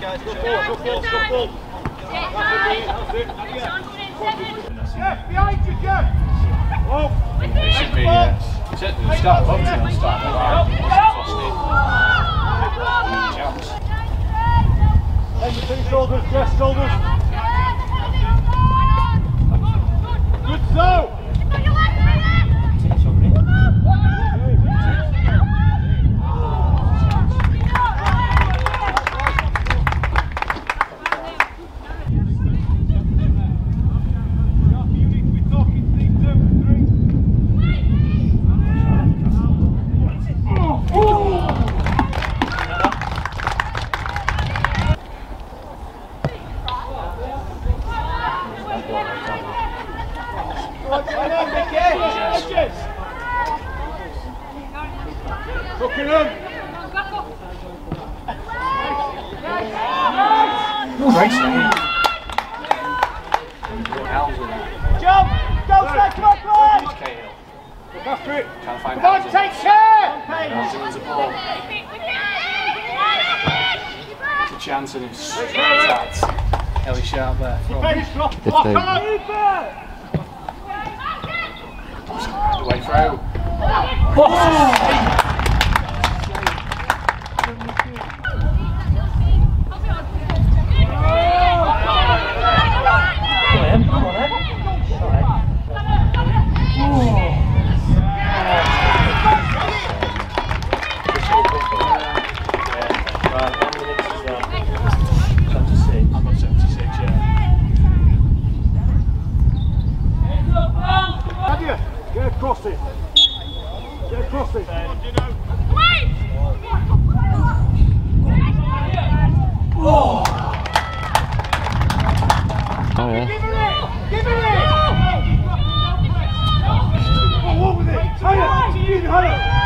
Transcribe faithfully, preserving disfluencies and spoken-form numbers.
guys. Go forward, go forward, go forward. Jeff, behind you, Jeff. Whoa. It should be, yeah. It's at the start, won't it? It's starting to run. It's exhausting. Huge out. Everything shoulders, chest, shoulders. Good so! Chance and it's Ellie Sharp there. The way through. Oh. Cross it. Get across it. Wait! Oh! Oh, yeah. Give it! Give it! Oh, what was it? Higher! You higher!